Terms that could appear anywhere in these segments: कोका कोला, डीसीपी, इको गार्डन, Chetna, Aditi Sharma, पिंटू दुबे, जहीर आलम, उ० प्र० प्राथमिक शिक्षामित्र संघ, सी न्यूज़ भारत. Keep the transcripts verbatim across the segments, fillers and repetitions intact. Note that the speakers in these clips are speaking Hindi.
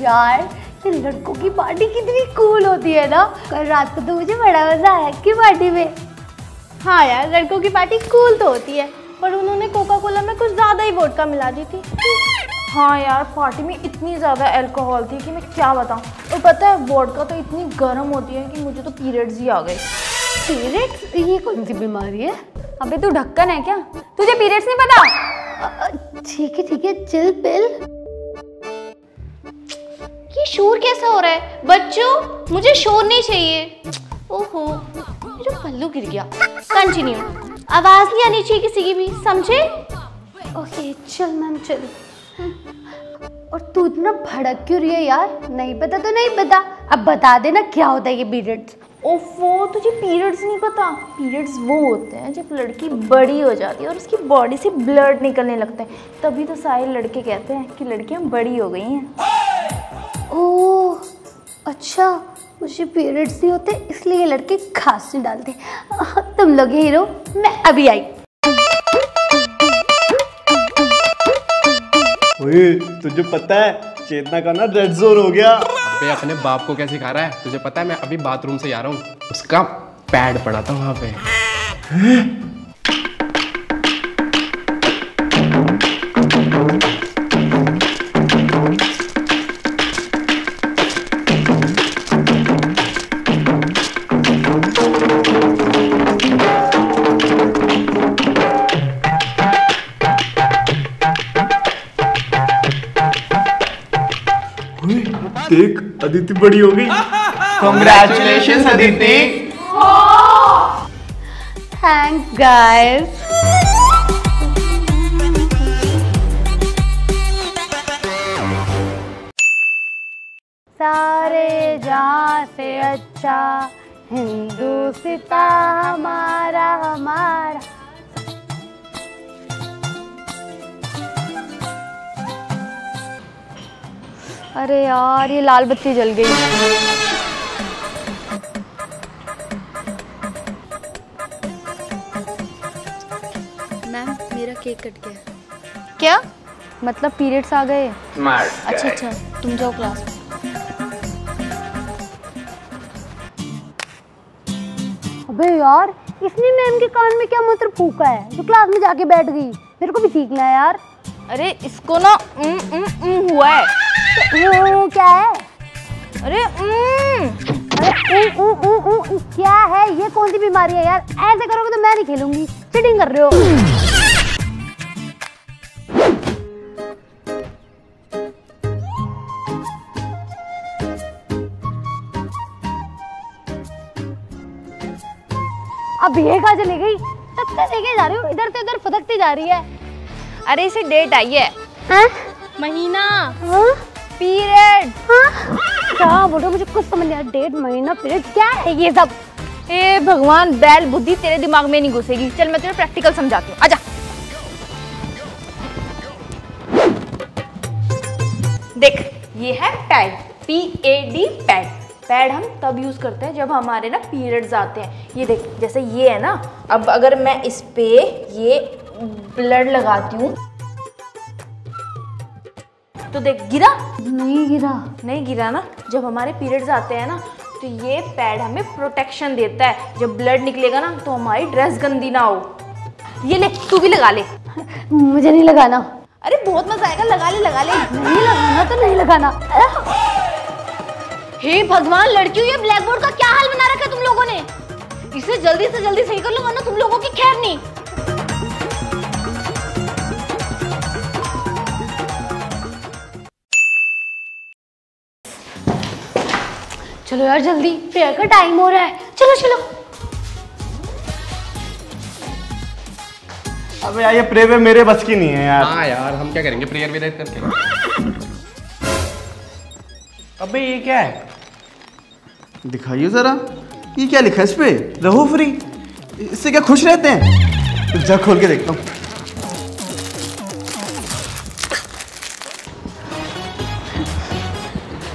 यार ये लड़कों की पार्टी कितनी कूल होती है ना। कल रात को तो मुझे बड़ा मजा आया कि पार्टी में। हाँ यार लड़कों की पार्टी कूल तो होती है, पर उन्होंने कोका कोला में कुछ ज़्यादा ही वोडका मिला दी थी। हाँ यार पार्टी में इतनी ज़्यादा अल्कोहल थी कि मैं क्या बताऊँ। और पता है वोडका तो इतनी गर्म होती है कि मुझे तो पीरियड्स ही आ गए। पीरियड्स? ये कौन सी बीमारी है? अबे तू ढक्कन है क्या? तुझे पीरियड्स नहीं पता? ठीक है ठीक है चिल पिल। ये शोर कैसा हो रहा है बच्चों? मुझे शोर नहीं चाहिए। ओहो मेरा पल्लू गिर गया। कंटिन्यू। आवाज़ नहीं आनी चाहिए किसी की भी, समझे? ओके चल मैम चल। और तू इतना भड़क क्यों रही है यार? नहीं पता तो नहीं पता, अब बता देना क्या होता है ये पीरियड्स। ओफो तुझे पीरियड्स नहीं पता? पीरियड्स वो होते हैं जब लड़की बड़ी हो जाती है और उसकी बॉडी से ब्लड निकलने लगता है, तभी तो सारे लड़के कहते हैं कि लड़कियाँ बड़ी हो गई हैं। ओह अच्छा, मुझे पीरियड्स नहीं होते इसलिए लड़के घास नहीं डालते। तुम लोग हीरो, मैं अभी आई। ओए तुझे पता है चेतना का ना रेड जोन हो गया। अबे अपने बाप को कैसे खा रहा है? तुझे पता है मैं अभी बाथरूम से आ रहा हूँ, उसका पैड पड़ा था वहाँ पे। देख अदिति बड़ी हो गई। Congratulations अदिति। Thanks guys। सारे जहाँ से अच्छा हिंदुस्तान हमारा हमारा। अरे यार ये लाल बत्ती जल गई। मैम मेरा केक कट गया। क्या मतलब पीरियड्स आ गए? अच्छा अच्छा तुम जाओ क्लास। अबे यार इसने मैम के कान में क्या मूत्र फूका है जो क्लास में जाके बैठ गई? मेरे को भी सीखना है यार। अरे इसको ना उम, उम, उम हुआ है। वो क्या है? अरे अरे ऊ ऊ ऊ क्या है? ये कौन सी बीमारी है यार? ऐसे करोगे तो मैं नहीं खेलूंगी। चीटिंग कर रहे हो। अब ये कहाँ चली गई? तब तक लेके जा रही हूँ, इधर से उधर फुदकती जा रही है। अरे इसे डेट आई है। हाँ? महीना। हाँ? पीरियड। हाँ? क्या बोलो मुझे कुछ समझ नहीं आ रहा। डेढ़ महीना पीरियड क्या है ये सब? ए भगवान बैल बुद्धि तेरे दिमाग में नहीं घुसेगी। चल मैं तुझे प्रैक्टिकल समझाती हूँ, आजा। देख ये है pad, P A D pad. Pad हम तब यूज करते हैं जब हमारे ना पीरियड्स आते हैं। ये देख जैसे ये है ना, अब अगर मैं इस पे ये ब्लड लगाती हूँ तो देख गिरा? नहीं गिरा। नहीं गिरा ना। जब हमारे पीरियड्स आते हैं ना तो ये पैड हमें प्रोटेक्शन देता है, जब ब्लड निकलेगा ना तो हमारी ड्रेस गंदी ना हो। ये ले तू भी लगा ले। मुझे नहीं लगाना। अरे बहुत मजा आएगा, लगा ले लगा ले। नहीं लगाना तो नहीं लगाना। हे भगवान लड़कियों ये ब्लैक बोर्ड का क्या हाल बना रखा है तुम लोगों ने? इसे जल्दी से जल्दी सही कर लो वरना तुम लोगों की खैर नहीं। चलो यार जल्दी प्रेयर का टाइम हो रहा है, चलो चलो। अबे यार ये प्रेयर मेरे बस की नहीं है यार। हाँ यार हम क्या करेंगे प्रेयर भी लेट करके। अबे ये क्या है? दिखाइए जरा ये क्या लिखा है इस पे? रहो फ्री। इससे क्या खुश रहते हैं? जग खोल के देखता हूँ।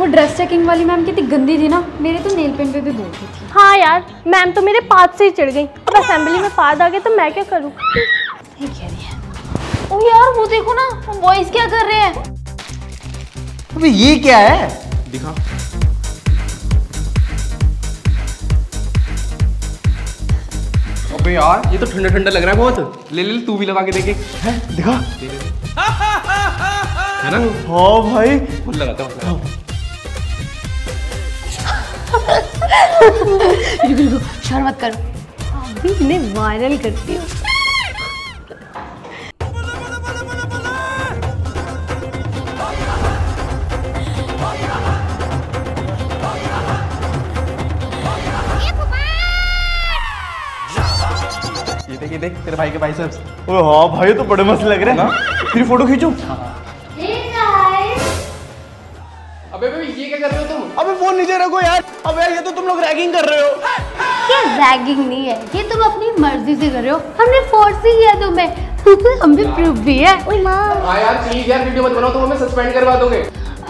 वो ड्रेस चेकिंग वाली मैम कितनी गंदी थी ना, मेरे तो नेल पेंट पे भी बोलती थी। हाँ यार, मैम तो मेरे पास से ही चिढ़ गई। अब असेंबली में पास आ गए तो मैं क्या करूँ? ये कह रही है। ओ यार वो देखो ना, बॉयज क्या कर रहे हैं। अबे ये क्या है? दिखा। अबे यार ये तो ठंडा ठंडा लग रहा है बहुत। ले ले तू भी लगा के देखे। दिखा। है ना? हाँ भाई फुल लगाता हूँ। शर्म मत कर। आप भी इन्हें वायरल करती हो। ये देख ये देख तेरे भाई के बाइसेप्स। ओए हाँ भाई तो बड़े मस्त लग रहे हैं ना, फिर फोटो खींचूं। अबे अबे ये क्या कर रहे हो तुम? अबे फोन नीचे रखो यार। अबे ये तो तुम लोग रैगिंग कर रहे हो। क्या रैगिंग नहीं है, ये तुम अपनी मर्जी से कर रहे हो, हमने फोर्स ही किया तुम्हें। हम भी प्रूफ भी है। ओए मां आ यार प्लीज यार वीडियो मत बनाओ, तुम हमें सस्पेंड करवा दोगे।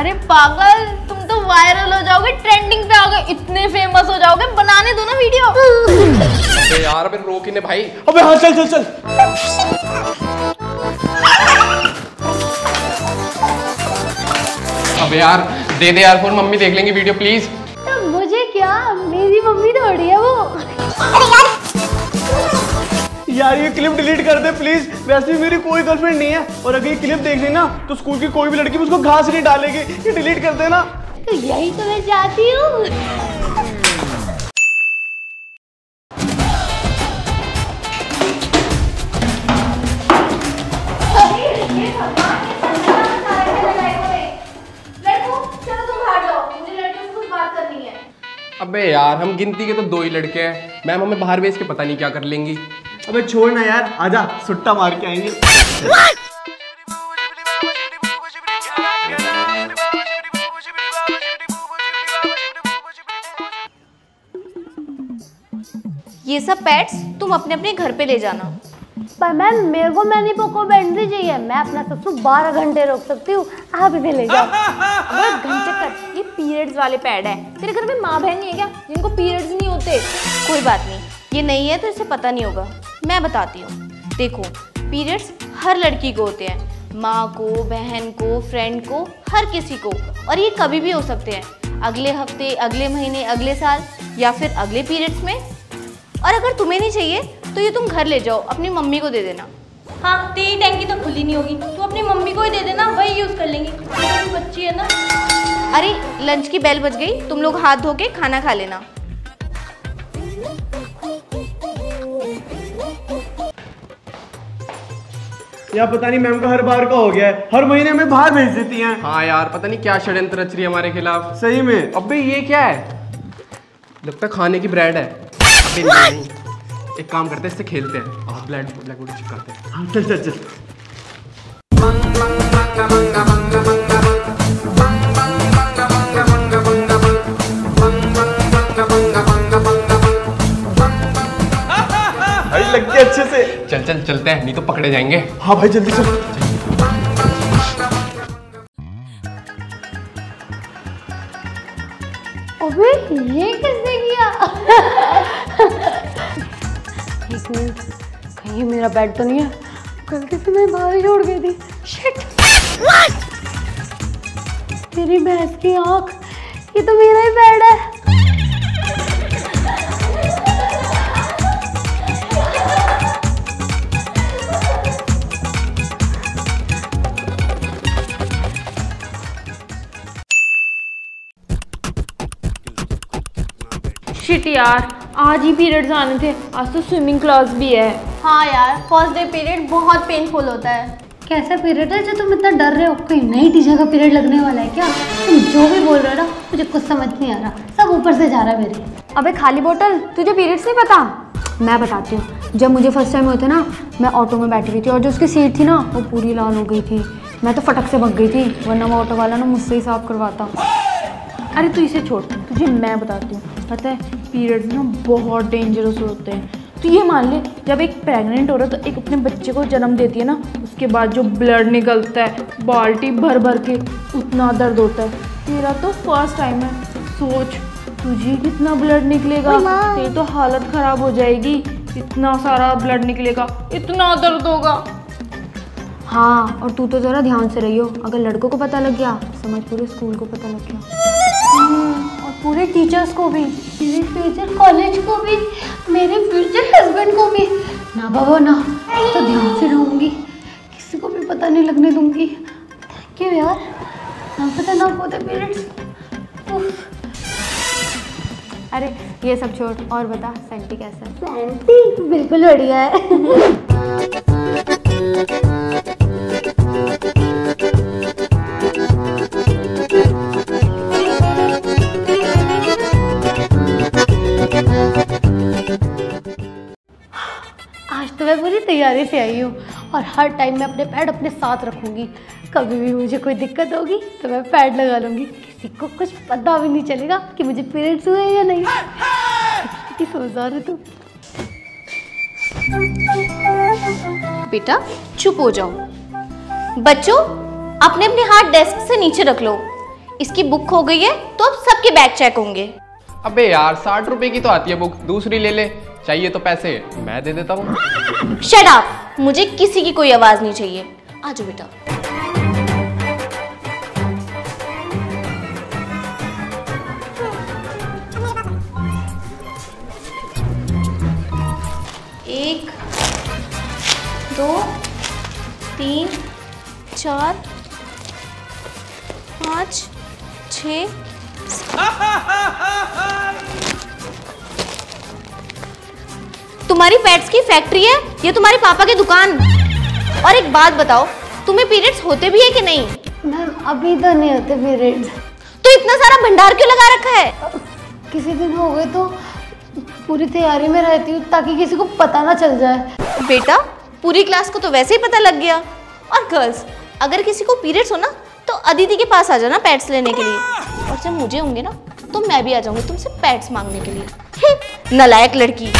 अरे पागल, तुम तो वायरल हो जाओगे, ट्रेंडिंग पे आओगे, इतने फेमस हो जाओगे, बनाने दो ना वीडियो। अबे यार अबे रोक इन्हें भाई। अबे हां चल चल चल। अबे यार दे दे यार फोन, मम्मी देख लेंगे वीडियो प्लीज। तो मुझे क्या, मेरी मम्मी थोड़ी है वो। अरे यार यार ये क्लिप डिलीट कर दे प्लीज, वैसे भी मेरी कोई गर्लफ्रेंड नहीं है, और अगर ये क्लिप देख लेना तो स्कूल की कोई भी लड़की मुझको घास नहीं डालेगी। ये डिलीट कर देना। तो यही तो मैं चाहती हूँ। अबे यार हम गिनती के तो दो ही लड़के हैं, मैम हमें बाहर भेज के पता नहीं क्या कर लेंगी। अबे छोड़ ना यार, आजा सुट्टा मार के आएंगे। ये सब पेट्स तुम अपने अपने घर पे ले जाना। पर मैम मेरे को मैनी पोको बैंडी चाहिए, मैं अपना सबसे बारह घंटे रोक सकती हूँ, आप इन्हें ले जाओ। अबे घंटे कर, पीरियड्स वाले पैड है। तेरे घर में माँ बहन नहीं है क्या जिनको पीरियड्स नहीं होते? कोई बात नहीं, ये नहीं है तो इसे पता नहीं होगा, मैं बताती हूँ। देखो पीरियड्स हर लड़की को होते हैं, माँ को, बहन को, फ्रेंड को, हर किसी को, और ये कभी भी हो सकते हैं, अगले हफ्ते, अगले महीने, अगले साल या फिर अगले पीरियड्स में। और अगर तुम्हें नहीं चाहिए तो ये तुम घर ले जाओ, अपनी मम्मी को दे देना। हाँ तेरी टैंकी तो खुली नहीं होगी, तू अपनी मम्मी को ही दे देना, वही यूज़ कर लेंगी, तू बच्ची है ना। अरे लंच की बेल बज गई, तुम लोग हाथ धो के खाना खा लेना। यार पता नहीं मैम का हर बार का हो गया है, हर महीने हमें बाहर भेज देती हैं। हाँ यार पता नहीं क्या षड्यंत्र रच रही है हमारे खिलाफ सही में। अबे ये क्या है, लगता खाने की ब्रेड है। अबे नहीं, एक काम करते हैं इससे खेलते हैं, और ब्लैक बोर्ड चिपकाते हैं। हाँ चल चल चल। लग गया अच्छे से। चल चल चलते हैं, नहीं तो पकड़े जाएंगे। हाँ भाई जल्दी चल। अबे ये किसने किया? एक मिनट, कहीं मेरा बैट तो नहीं है, गलती से मैं बाहर छोड़ गई थी। शिट, तेरी भैंस की आँख, ये तो मेरा ही बैट है। शिट यार, आज ही पीरियड्स आने थे, आज तो स्विमिंग क्लास भी है। हाँ यार फर्स्ट डे पीरियड बहुत पेनफुल होता है। कैसा पीरियड है जो तुम इतना डर रहे हो? कहीं नई टीचर का पीरियड लगने वाला है क्या? तुम जो भी बोल रहे हो ना मुझे कुछ समझ नहीं आ रहा, सब ऊपर से जा रहा मेरे। अबे खाली बोतल, तुझे पीरियड्स नहीं पता? मैं बताती हूँ, जब मुझे फर्स्ट टाइम हुए थे ना, मैं ऑटो में बैठी हुई थी, और जो उसकी सीट थी ना वो पूरी लाल हो गई थी, मैं तो फटक से भग गई थी, वरना वो ऑटो वाला ना मुझसे ही साफ करवाता। अरे तू इसे छोड़, तुझे मैं बताती हूँ। पता है पीरियड्स ना बहुत डेंजरस होते हैं। तो ये मान ले जब एक प्रेग्नेंट हो रहा है तो एक अपने बच्चे को जन्म देती है ना, उसके बाद जो ब्लड निकलता है बाल्टी भर भर के, उतना दर्द होता है। तेरा तो फर्स्ट टाइम है, सोच तुझे कितना ब्लड निकलेगा, तेरी तो हालत खराब हो जाएगी। इतना सारा ब्लड निकलेगा, इतना दर्द होगा। हाँ, और तू तो जरा ध्यान से रही हो, अगर लड़कों को पता लग गया समझ पूरे स्कूल को पता लग गया, और पूरे टीचर्स को भी, मेरे फ्यूचर कॉलेज को भी, मेरे फ्यूचर हस्बैंड को भी। ना बाबा ना, तो ध्यान से रहूँगी, किसी को भी पता नहीं लगने दूंगी। क्यों यार, ना पता ना होते पेरेंट्स। अरे ये सब छोड़, और बता सेंटी कैसा है? सेंटी बिल्कुल बढ़िया है। आज तो मैं पूरी तैयारी से आई हूँ और हर टाइम मैं अपने पैड अपने साथ रखूंगी। कभी भी मुझे कोई दिक्कत होगी तो मैं पैड लगा लूँगी, किसी को कुछ पता भी नहीं चलेगा कि मुझे पेरेंट्स हुए या नहीं। कितनी समझदार है तू। बेटा चुप हो जाओ। बच्चों अपने अपने हाथ डेस्क से नीचे रख लो, इसकी बुक खो गई है तो अब सबके बैग चेक होंगे। अबे यार साठ रुपए की तो आती है बुक, दूसरी ले ले, चाहिए तो पैसे मैं दे देता हूँ। शट अप, मुझे किसी की कोई आवाज नहीं चाहिए। आ जाओ बेटा। एक, दो, तीन, चार, पाँच, छः। तुम्हारी पैड्स की फैक्ट्री है, ये तुम्हारे पापा की दुकान। और एक बात बताओ, तुम्हें पीरियड्स होते भी है कि नहीं? मैम अभी तो नहीं होते पीरियड्स। तो इतना सारा भंडार क्यों लगा रखा है? किसी दिन हो गए तो पूरी तैयारी में रहती हूँ ताकि किसी को पता ना चल जाए। बेटा पूरी क्लास को तो वैसे ही पता लग गया। और गर्ल्स अगर किसी को पीरियड्स हो ना तो अदिति के पास आ जाना पैड्स लेने के लिए, और जब मुझे होंगे ना तो मैं भी आ जाऊंगी तुमसे पैड्स मांगने के लिए। नालायक लड़की।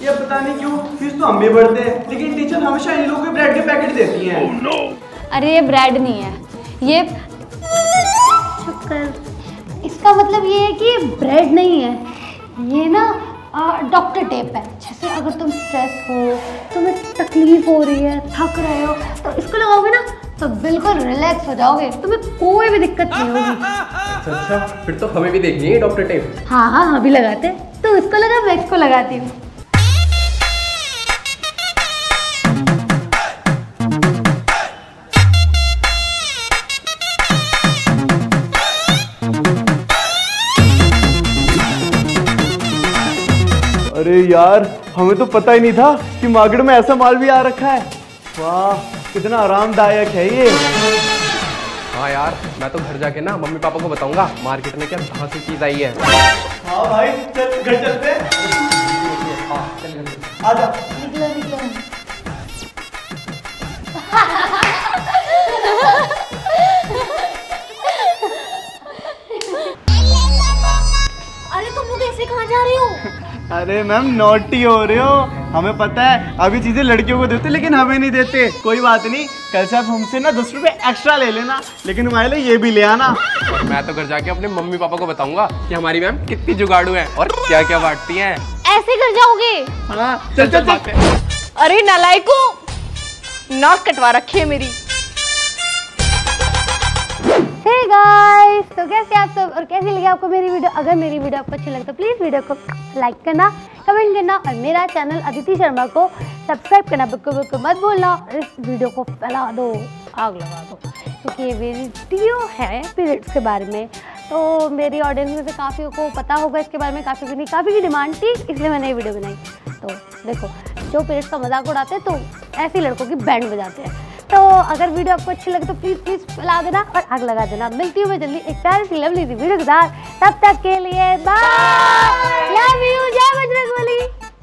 ये पता नहीं क्यों फीस तो हम भी बढ़ते हैं, लेकिन टीचर हमेशा इन लोगों के ब्रेड के पैकेट देती हैं। oh, no. अरे ये ब्रेड नहीं है, ये शक्कर। इसका मतलब ये है कि ये ब्रेड नहीं है, ये ना डॉक्टर टेप है। जैसे अगर तुम स्ट्रेस हो, तुम्हें तकलीफ हो रही है, थक रहे हो, तो इसको लगाओगे ना तो बिल्कुल रिलैक्स हो जाओगे, तुम्हें कोई भी दिक्कत नहीं होगी। अच्छा अच्छा, फिर तो हमें भी देखनी है डॉक्टर टेप। हाँ हाँ अभी लगाते हैं, तो उसको लगा मैं इसको लगाती हूँ। अरे यार हमें तो पता ही नहीं था कि मार्केट में ऐसा माल भी आ रखा है। वाह कितना आरामदायक है ये। हाँ यार मैं तो घर जाके ना मम्मी पापा को बताऊंगा मार्केट में क्या कहाँ से चीज आई है। हाँ भाई चल घर चलते हैं। हाँ चल घर आजा। निकला निकला। अरे तुम लोग ऐसे कहाँ जा रहे हो? अरे मैम नॉटी हो रहे हो, हमें पता है अभी चीजें लड़कियों को देते लेकिन हमें नहीं देते। कोई बात नहीं, कल से आप हमसे ना दस रुपए एक्स्ट्रा ले लेना, लेकिन हमारे लिए ये भी ले आना। मैं तो घर जाके अपने मम्मी पापा को बताऊंगा कि हमारी मैम कितनी जुगाड़ू है और क्या क्या बांटती हैं। ऐसे घर जाओगे? हाँ चल चल चल। अरे नालायको, नाक कटवा रखी है मेरी। हे गाइस, तो कैसे आप सब और कैसी लगी आपको मेरी वीडियो? अगर मेरी वीडियो आपको अच्छी लगे तो प्लीज़ वीडियो को लाइक करना, कमेंट करना और मेरा चैनल अदिति शर्मा को सब्सक्राइब करना बिल्कुल बिल्कुल मत भूलना। और इस वीडियो को फैला दो, आग लगा दो, क्योंकि ये वीडियो है पीरियड्स के बारे में। तो मेरी ऑडियंस में से काफ़ी को पता होगा इसके बारे में, काफ़ी को नहीं। काफ़ी की डिमांड थी इसलिए मैंने ये वीडियो बनाई। तो देखो जो पीरियड्स का मजाक उड़ाते हैं तो ऐसी लड़कों की बैंड बजाते हैं। तो अगर वीडियो आपको अच्छी लगे तो प्लीज़ प्लीज़ फैला देना और आग लगा देना। मिलती हूँ मैं जल्दी एक प्यारी सी लवली सी वीडियो के साथ, तब तक के लिए बाय, लव यू।